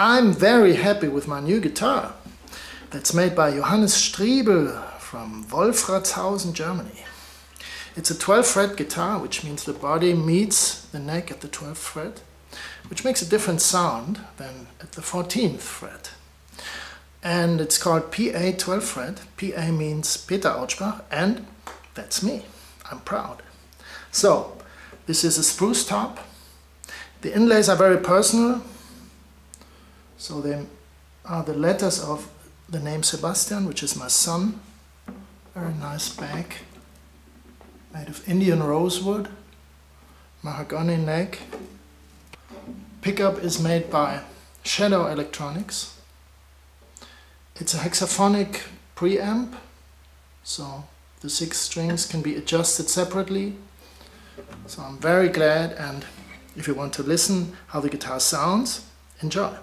I'm very happy with my new guitar that's made by Johannes Striebel from Wolfratzhausen, Germany. It's a 12th fret guitar, which means the body meets the neck at the 12th fret, which makes a different sound than at the 14th fret. And it's called PA 12th fret. PA means Peter Autschbach, and that's me. I'm proud. So, this is a spruce top. The inlays are very personal. So they are the letters of the name Sebastian, which is my son. Very nice back, made of Indian rosewood, mahogany neck. Pickup is made by Shadow Electronics. It's a hexaphonic preamp, so the 6 strings can be adjusted separately. So I'm very glad, and if you want to listen how the guitar sounds, enjoy.